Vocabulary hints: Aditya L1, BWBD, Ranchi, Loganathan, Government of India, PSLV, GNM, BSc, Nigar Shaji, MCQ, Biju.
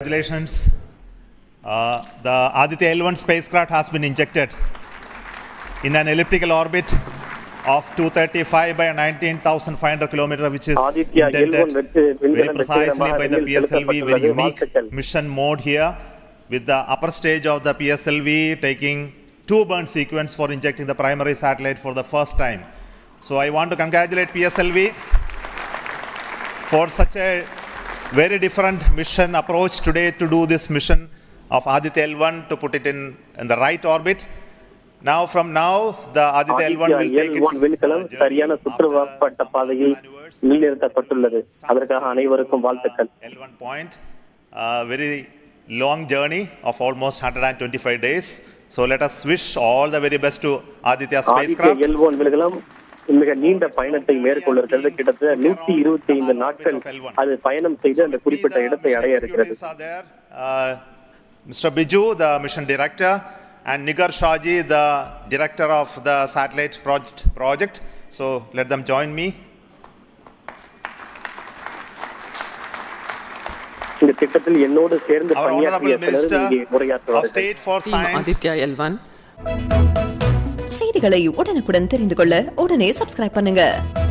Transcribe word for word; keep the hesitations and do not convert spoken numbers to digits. Congratulations, uh, the Aditya L one spacecraft has been injected in an elliptical orbit of two thirty-five by nineteen thousand five hundred kilometers, which is intended very precisely by the P S L V, very unique mission mode here, with the upper stage of the P S L V taking two burn sequence for injecting the primary satellite for the first time. So I want to congratulate P S L V for such a very different mission approach today to do this mission of Aditya L one, to put it in, in the right orbit. Now, from now, the Aditya L one will take its L one point, a very long journey of almost one hundred twenty-five days. So let us wish all the very best to Aditya spacecraft. மிக நீண்ட பயணத்தை மேற்கொள்ள இருக்கிறது. கிட்டத்தட்ட நூத்தி இருபத்தி ஐந்து நாட்கள் அது பயணம் செய்து அந்த குறிப்பிட்ட இடத்தை அடைய இருக்கிறது. Mister Biju, the mission director, and Nigar Shaji, the director of the satellite project project. So let them join me. இந்த திட்டத்தில் என்னோடு சேர்ந்து பணியாற்றிய Minister of State for Science Aditya L one. செய்திகளை உடனுக்குடன் தெரிந்து கொள்ள உடனே சப்ஸ்கிரைப் பண்ணுங்க.